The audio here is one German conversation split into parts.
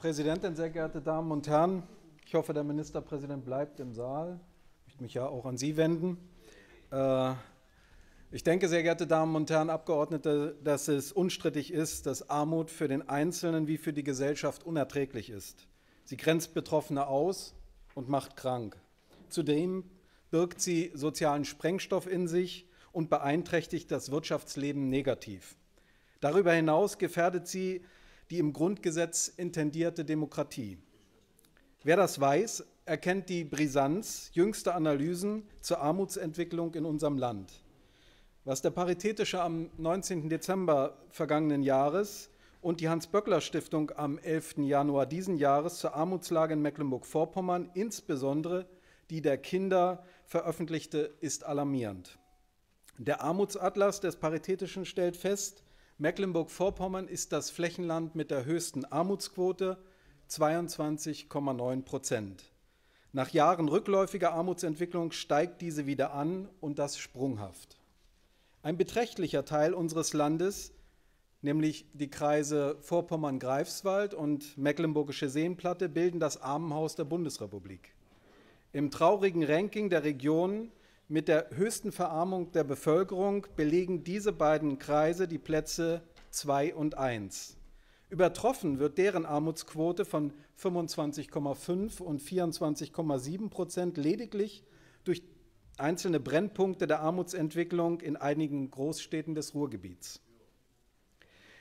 Präsidentin, sehr geehrte Damen und Herren, ich hoffe, der Ministerpräsident bleibt im Saal. Ich möchte mich ja auch an Sie wenden. Ich denke, sehr geehrte Damen und Herren Abgeordnete, dass es unstrittig ist, dass Armut für den Einzelnen wie für die Gesellschaft unerträglich ist. Sie grenzt Betroffene aus und macht krank. Zudem birgt sie sozialen Sprengstoff in sich und beeinträchtigt das Wirtschaftsleben negativ. Darüber hinaus gefährdet sie die im Grundgesetz intendierte Demokratie. Wer das weiß, erkennt die Brisanz jüngster Analysen zur Armutsentwicklung in unserem Land. Was der Paritätische am 19. Dezember vergangenen Jahres und die Hans-Böckler-Stiftung am 11. Januar diesen Jahres zur Armutslage in Mecklenburg-Vorpommern, insbesondere die der Kinder, veröffentlichte, ist alarmierend. Der Armutsatlas des Paritätischen stellt fest, Mecklenburg-Vorpommern ist das Flächenland mit der höchsten Armutsquote, 22,9%. Nach Jahren rückläufiger Armutsentwicklung steigt diese wieder an, und das sprunghaft. Ein beträchtlicher Teil unseres Landes, nämlich die Kreise Vorpommern-Greifswald und Mecklenburgische Seenplatte, bilden das Armenhaus der Bundesrepublik. Im traurigen Ranking der Regionen mit der höchsten Verarmung der Bevölkerung belegen diese beiden Kreise die Plätze 2 und 1. Übertroffen wird deren Armutsquote von 25,5 und 24,7% lediglich durch einzelne Brennpunkte der Armutsentwicklung in einigen Großstädten des Ruhrgebiets.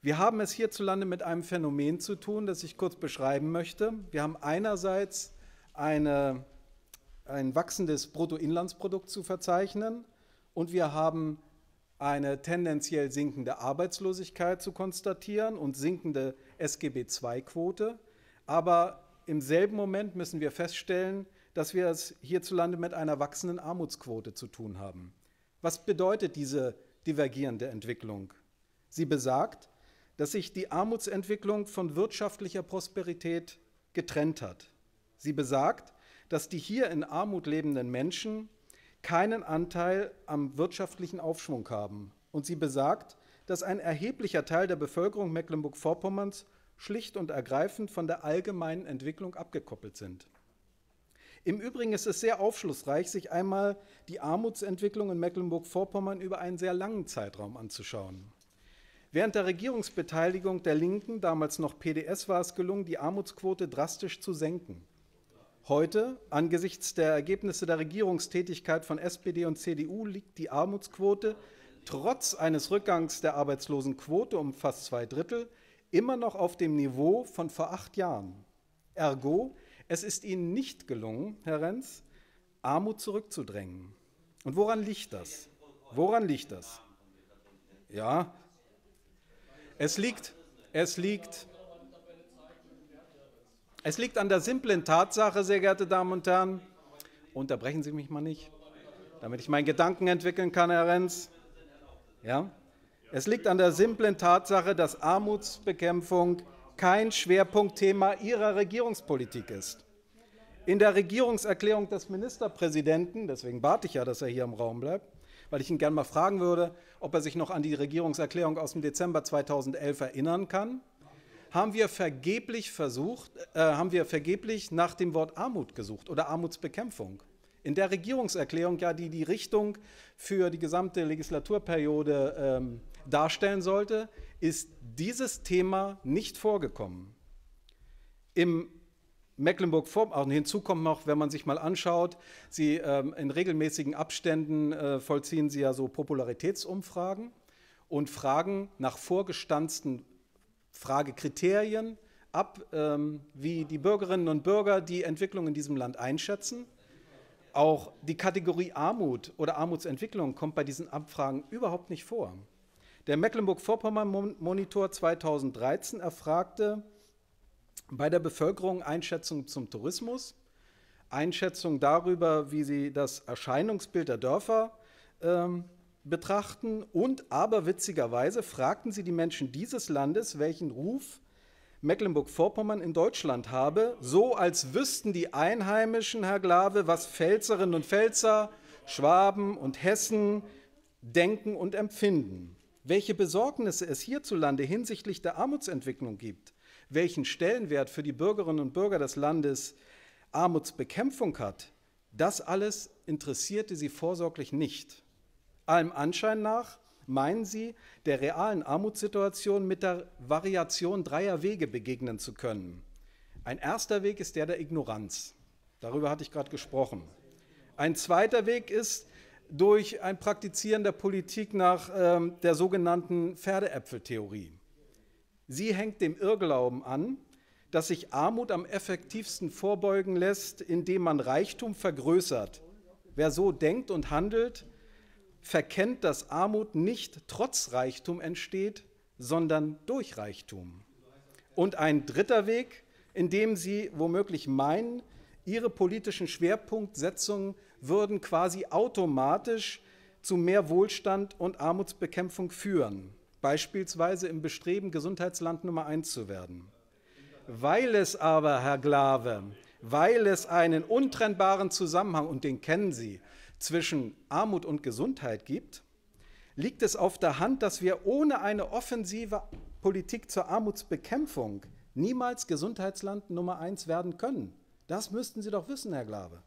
Wir haben es hierzulande mit einem Phänomen zu tun, das ich kurz beschreiben möchte. Wir haben einerseits ein wachsendes Bruttoinlandsprodukt zu verzeichnen, und wir haben eine tendenziell sinkende Arbeitslosigkeit zu konstatieren und sinkende SGB-II-Quote. Aber im selben Moment müssen wir feststellen, dass wir es hierzulande mit einer wachsenden Armutsquote zu tun haben. Was bedeutet diese divergierende Entwicklung? Sie besagt, dass sich die Armutsentwicklung von wirtschaftlicher Prosperität getrennt hat. Sie besagt, dass die hier in Armut lebenden Menschen keinen Anteil am wirtschaftlichen Aufschwung haben. Und sie besagt, dass ein erheblicher Teil der Bevölkerung Mecklenburg-Vorpommerns schlicht und ergreifend von der allgemeinen Entwicklung abgekoppelt sind. Im Übrigen ist es sehr aufschlussreich, sich einmal die Armutsentwicklung in Mecklenburg-Vorpommern über einen sehr langen Zeitraum anzuschauen. Während der Regierungsbeteiligung der Linken, damals noch PDS, war es gelungen, die Armutsquote drastisch zu senken. Heute, angesichts der Ergebnisse der Regierungstätigkeit von SPD und CDU, liegt die Armutsquote trotz eines Rückgangs der Arbeitslosenquote um fast 2/3 immer noch auf dem Niveau von vor 8 Jahren. Ergo, es ist Ihnen nicht gelungen, Herr Renz, Armut zurückzudrängen. Und woran liegt das? Woran liegt das? Ja, es liegt an der simplen Tatsache, sehr geehrte Damen und Herren, unterbrechen Sie mich mal nicht, damit ich meinen Gedanken entwickeln kann, Herr Renz. Ja? Es liegt an der simplen Tatsache, dass Armutsbekämpfung kein Schwerpunktthema Ihrer Regierungspolitik ist. In der Regierungserklärung des Ministerpräsidenten, deswegen bat ich ja, dass er hier im Raum bleibt, weil ich ihn gerne mal fragen würde, ob er sich noch an die Regierungserklärung aus dem Dezember 2011 erinnern kann, haben wir vergeblich nach dem Wort Armut gesucht oder Armutsbekämpfung. In der Regierungserklärung, ja, die die Richtung für die gesamte Legislaturperiode darstellen sollte, ist dieses Thema nicht vorgekommen. Im Mecklenburg-Vorpommern, hinzu kommt noch, wenn man sich mal anschaut, Sie in regelmäßigen Abständen vollziehen Sie ja so Popularitätsumfragen und fragen nach vorgestanzten Fragekriterien ab, wie die Bürgerinnen und Bürger die Entwicklung in diesem Land einschätzen. Auch die Kategorie Armut oder Armutsentwicklung kommt bei diesen Abfragen überhaupt nicht vor. Der Mecklenburg-Vorpommern-Monitor 2013 erfragte bei der Bevölkerung Einschätzungen zum Tourismus, Einschätzungen darüber, wie sie das Erscheinungsbild der Dörfer betrachten, und aberwitzigerweise fragten sie die Menschen dieses Landes, welchen Ruf Mecklenburg-Vorpommern in Deutschland habe, so als wüssten die Einheimischen, Herr Glawe, was Pfälzerinnen und Pfälzer, Schwaben und Hessen denken und empfinden. Welche Besorgnisse es hierzulande hinsichtlich der Armutsentwicklung gibt, welchen Stellenwert für die Bürgerinnen und Bürger des Landes Armutsbekämpfung hat, das alles interessierte sie vorsorglich nicht. Allem Anschein nach meinen sie, der realen Armutssituation mit der Variation dreier Wege begegnen zu können. Ein erster Weg ist der der Ignoranz. Darüber hatte ich gerade gesprochen. Ein zweiter Weg ist durch ein Praktizieren der Politik nach der sogenannten Pferdeäpfeltheorie. Sie hängt dem Irrglauben an, dass sich Armut am effektivsten vorbeugen lässt, indem man Reichtum vergrößert. Wer so denkt und handelt, verkennt, dass Armut nicht trotz Reichtum entsteht, sondern durch Reichtum. Und ein dritter Weg, in dem sie womöglich meinen, ihre politischen Schwerpunktsetzungen würden quasi automatisch zu mehr Wohlstand und Armutsbekämpfung führen, beispielsweise im Bestreben, Gesundheitsland Nummer 1 zu werden. Weil es aber, Herr Glawe, weil es einen untrennbaren Zusammenhang, und den kennen Sie, zwischen Armut und Gesundheit gibt, liegt es auf der Hand, dass wir ohne eine offensive Politik zur Armutsbekämpfung niemals Gesundheitsland Nummer 1 werden können. Das müssten Sie doch wissen, Herr Glawe.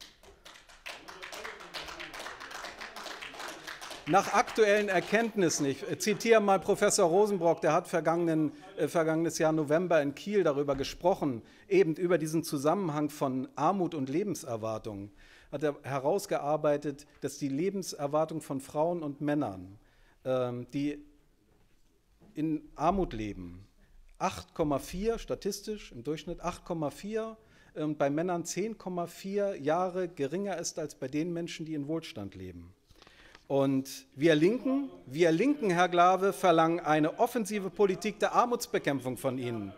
Nach aktuellen Erkenntnissen, ich zitiere mal Professor Rosenbrock, der hat vergangenes Jahr November in Kiel darüber gesprochen, eben über diesen Zusammenhang von Armut und Lebenserwartung, hat er herausgearbeitet, dass die Lebenserwartung von Frauen und Männern, die in Armut leben, 8,4 statistisch im Durchschnitt, 8,4 und bei Männern 10,4 Jahre geringer ist als bei den Menschen, die in Wohlstand leben. Und wir Linken, Herr Glawe, verlangen eine offensive Politik der Armutsbekämpfung von Ihnen.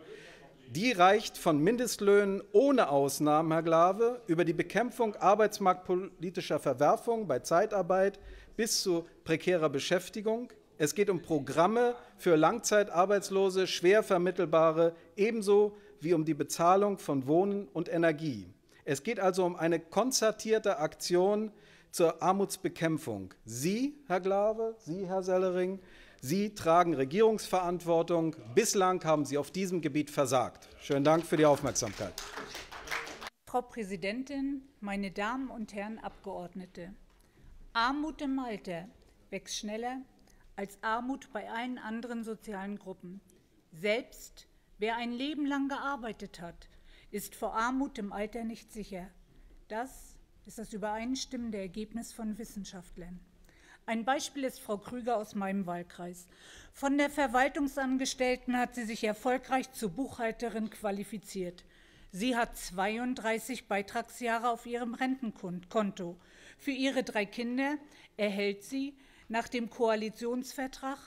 Die reicht von Mindestlöhnen ohne Ausnahmen, Herr Glawe, über die Bekämpfung arbeitsmarktpolitischer Verwerfungen bei Zeitarbeit bis zu prekärer Beschäftigung. Es geht um Programme für Langzeitarbeitslose, schwer vermittelbare, ebenso wie um die Bezahlung von Wohnen und Energie. Es geht also um eine konzertierte Aktion zur Armutsbekämpfung. Sie, Herr Glawe, Sie, Herr Sellering, Sie tragen Regierungsverantwortung. Bislang haben Sie auf diesem Gebiet versagt. Schönen Dank für die Aufmerksamkeit. Frau Präsidentin, meine Damen und Herren Abgeordnete! Armut im Alter wächst schneller als Armut bei allen anderen sozialen Gruppen. Selbst wer ein Leben lang gearbeitet hat, ist vor Armut im Alter nicht sicher. Das ist das übereinstimmende Ergebnis von Wissenschaftlern. Ein Beispiel ist Frau Krüger aus meinem Wahlkreis. Von der Verwaltungsangestellten hat sie sich erfolgreich zur Buchhalterin qualifiziert. Sie hat 32 Beitragsjahre auf ihrem Rentenkonto. Für ihre 3 Kinder erhält sie nach dem Koalitionsvertrag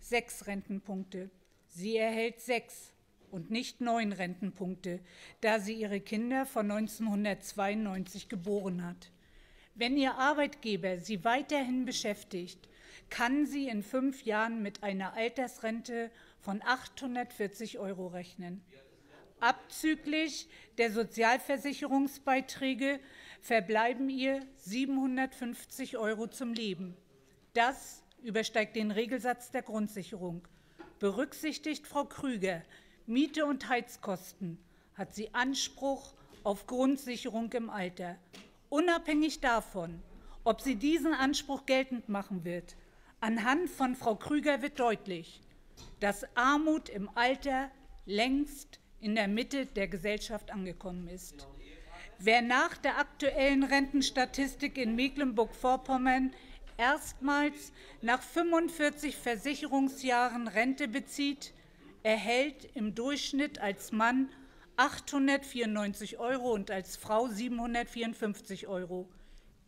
6 Rentenpunkte. Sie erhält 6. und nicht 9 Rentenpunkte, da sie ihre Kinder von 1992 geboren hat. Wenn ihr Arbeitgeber sie weiterhin beschäftigt, kann sie in 5 Jahren mit einer Altersrente von 840 € rechnen. Abzüglich der Sozialversicherungsbeiträge verbleiben ihr 750 € zum Leben. Das übersteigt den Regelsatz der Grundsicherung. Berücksichtigt Frau Krüger Miete und Heizkosten, hat sie Anspruch auf Grundsicherung im Alter, unabhängig davon, ob sie diesen Anspruch geltend machen wird. Anhand von Frau Krüger wird deutlich, dass Armut im Alter längst in der Mitte der Gesellschaft angekommen ist. Wer nach der aktuellen Rentenstatistik in Mecklenburg-Vorpommern erstmals nach 45 Versicherungsjahren Rente bezieht, erhält im Durchschnitt als Mann 894 € und als Frau 754 €.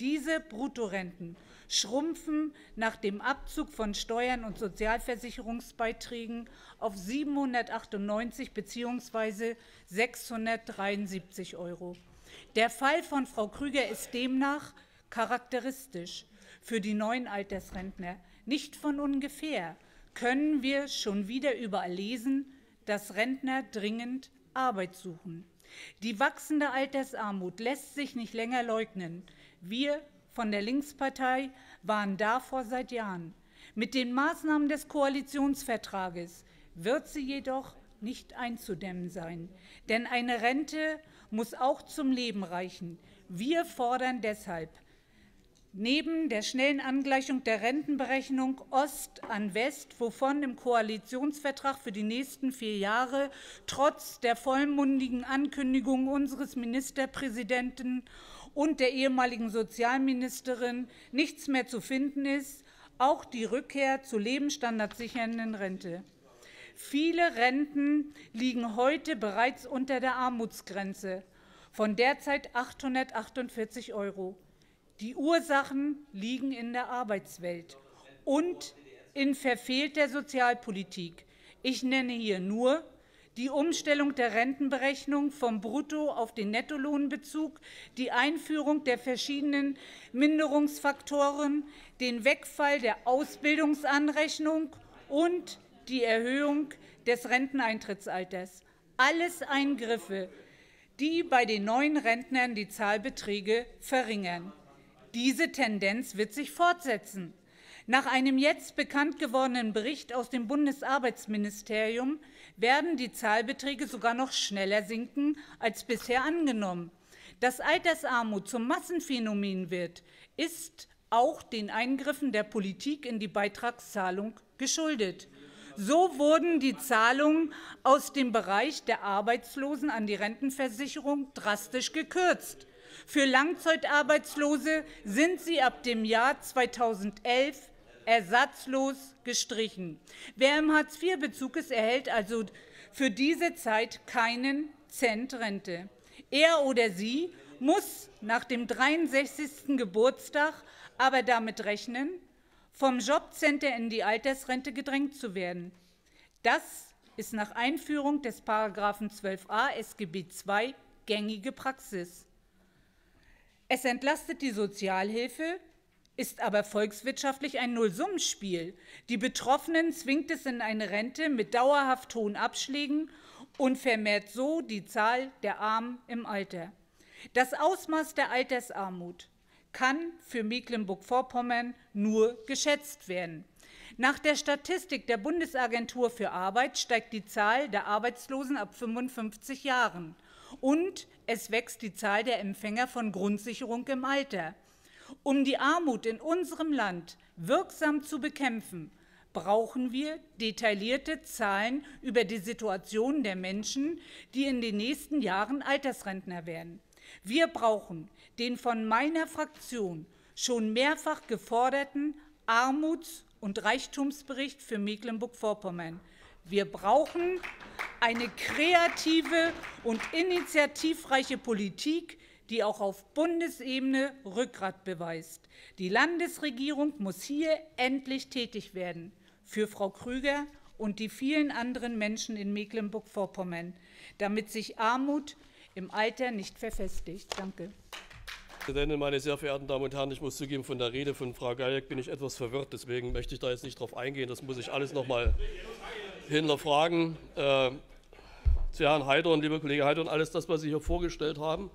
Diese Bruttorenten schrumpfen nach dem Abzug von Steuern und Sozialversicherungsbeiträgen auf 798 bzw. 673 €. Der Fall von Frau Krüger ist demnach charakteristisch für die neuen Altersrentner. Nicht von ungefähr können wir schon wieder überall lesen, dass Rentner dringend Arbeit suchen. Die wachsende Altersarmut lässt sich nicht länger leugnen. Wir von der Linkspartei waren davor seit Jahren. Mit den Maßnahmen des Koalitionsvertrages wird sie jedoch nicht einzudämmen sein. Denn eine Rente muss auch zum Leben reichen. Wir fordern deshalb neben der schnellen Angleichung der Rentenberechnung Ost an West, wovon im Koalitionsvertrag für die nächsten 4 Jahre trotz der vollmundigen Ankündigung unseres Ministerpräsidenten und der ehemaligen Sozialministerin nichts mehr zu finden ist, auch die Rückkehr zur lebensstandardsichernden Rente. Viele Renten liegen heute bereits unter der Armutsgrenze von derzeit 848 €. Die Ursachen liegen in der Arbeitswelt und in verfehlter Sozialpolitik. Ich nenne hier nur die Umstellung der Rentenberechnung vom Brutto- auf den Nettolohnbezug, die Einführung der verschiedenen Minderungsfaktoren, den Wegfall der Ausbildungsanrechnung und die Erhöhung des Renteneintrittsalters. Alles Eingriffe, die bei den neuen Rentnern die Zahlbeträge verringern. Diese Tendenz wird sich fortsetzen. Nach einem jetzt bekannt gewordenen Bericht aus dem Bundesarbeitsministerium werden die Zahlbeträge sogar noch schneller sinken als bisher angenommen. Dass Altersarmut zum Massenphänomen wird, ist auch den Eingriffen der Politik in die Beitragszahlung geschuldet. So wurden die Zahlungen aus dem Bereich der Arbeitslosen an die Rentenversicherung drastisch gekürzt. Für Langzeitarbeitslose sind sie ab dem Jahr 2011 ersatzlos gestrichen. Wer im Hartz-IV-Bezug ist, erhält also für diese Zeit keinen Cent Rente. Er oder sie muss nach dem 63. Geburtstag aber damit rechnen, vom Jobcenter in die Altersrente gedrängt zu werden. Das ist nach Einführung des Paragraphen 12a SGB II gängige Praxis. Es entlastet die Sozialhilfe, ist aber volkswirtschaftlich ein Nullsummenspiel. Die Betroffenen zwingt es in eine Rente mit dauerhaft hohen Abschlägen und vermehrt so die Zahl der Armen im Alter. Das Ausmaß der Altersarmut kann für Mecklenburg-Vorpommern nur geschätzt werden. Nach der Statistik der Bundesagentur für Arbeit steigt die Zahl der Arbeitslosen ab 55 Jahren. Und es wächst die Zahl der Empfänger von Grundsicherung im Alter. Um die Armut in unserem Land wirksam zu bekämpfen, brauchen wir detaillierte Zahlen über die Situation der Menschen, die in den nächsten Jahren Altersrentner werden. Wir brauchen den von meiner Fraktion schon mehrfach geforderten Armuts- und Reichtumsbericht für Mecklenburg-Vorpommern. Wir brauchen eine kreative und initiativreiche Politik, die auch auf Bundesebene Rückgrat beweist. Die Landesregierung muss hier endlich tätig werden für Frau Krüger und die vielen anderen Menschen in Mecklenburg-Vorpommern, damit sich Armut im Alter nicht verfestigt. Danke. Frau Präsidentin, meine sehr verehrten Damen und Herren, ich muss zugeben, von der Rede von Frau Gallek bin ich etwas verwirrt, deswegen möchte ich da jetzt nicht drauf eingehen. Das muss ich alles noch mal hinterfragen. Zu Herrn Heidorn, lieber Kollege Heidorn, alles das, was Sie hier vorgestellt haben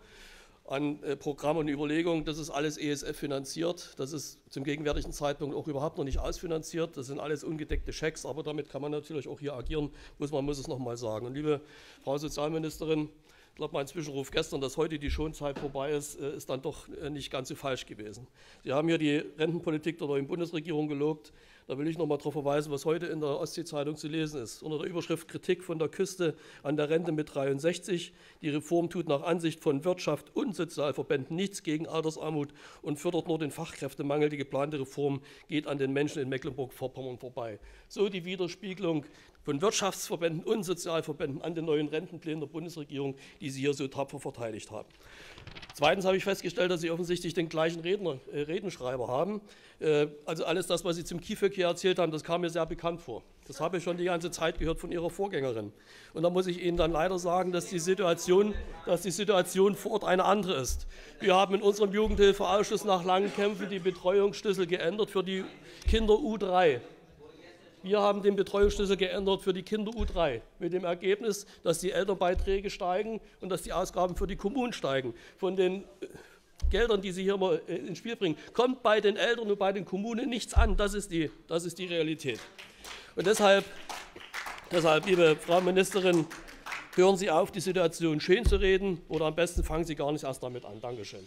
an Programmen und Überlegungen, das ist alles ESF finanziert. Das ist zum gegenwärtigen Zeitpunkt auch überhaupt noch nicht ausfinanziert. Das sind alles ungedeckte Schecks, aber damit kann man natürlich auch hier agieren. Man muss es noch mal sagen. Und liebe Frau Sozialministerin, ich glaube, mein Zwischenruf gestern, dass heute die Schonzeit vorbei ist, ist dann doch nicht ganz so falsch gewesen. Sie haben hier die Rentenpolitik der neuen Bundesregierung gelobt. Da will ich noch mal darauf verweisen, was heute in der Ostsee-Zeitung zu lesen ist. Unter der Überschrift Kritik von der Küste an der Rente mit 63. Die Reform tut nach Ansicht von Wirtschaft und Sozialverbänden nichts gegen Altersarmut und fördert nur den Fachkräftemangel. Die geplante Reform geht an den Menschen in Mecklenburg-Vorpommern vorbei. So die Widerspiegelung von Wirtschaftsverbänden und Sozialverbänden an den neuen Rentenplänen der Bundesregierung, die Sie hier so tapfer verteidigt haben. Zweitens habe ich festgestellt, dass Sie offensichtlich den gleichen Redenschreiber haben. Also alles das, was Sie zum KiföG hier erzählt haben, das kam mir sehr bekannt vor. Das habe ich schon die ganze Zeit gehört von Ihrer Vorgängerin. Und da muss ich Ihnen dann leider sagen, dass die Situation vor Ort eine andere ist. Wir haben in unserem Jugendhilfeausschuss nach langen Kämpfen die Betreuungsschlüssel geändert für die Kinder U3. Wir haben den Betreuungsschlüssel geändert für die Kinder U3 mit dem Ergebnis, dass die Elternbeiträge steigen und dass die Ausgaben für die Kommunen steigen. Von den Geldern, die Sie hier mal ins Spiel bringen, kommt bei den Eltern und bei den Kommunen nichts an. Das ist die Realität. Und deshalb Deshalb, liebe Frau Ministerin, hören Sie auf, die Situation schön zu reden, oder am besten fangen Sie gar nicht erst damit an. Dankeschön.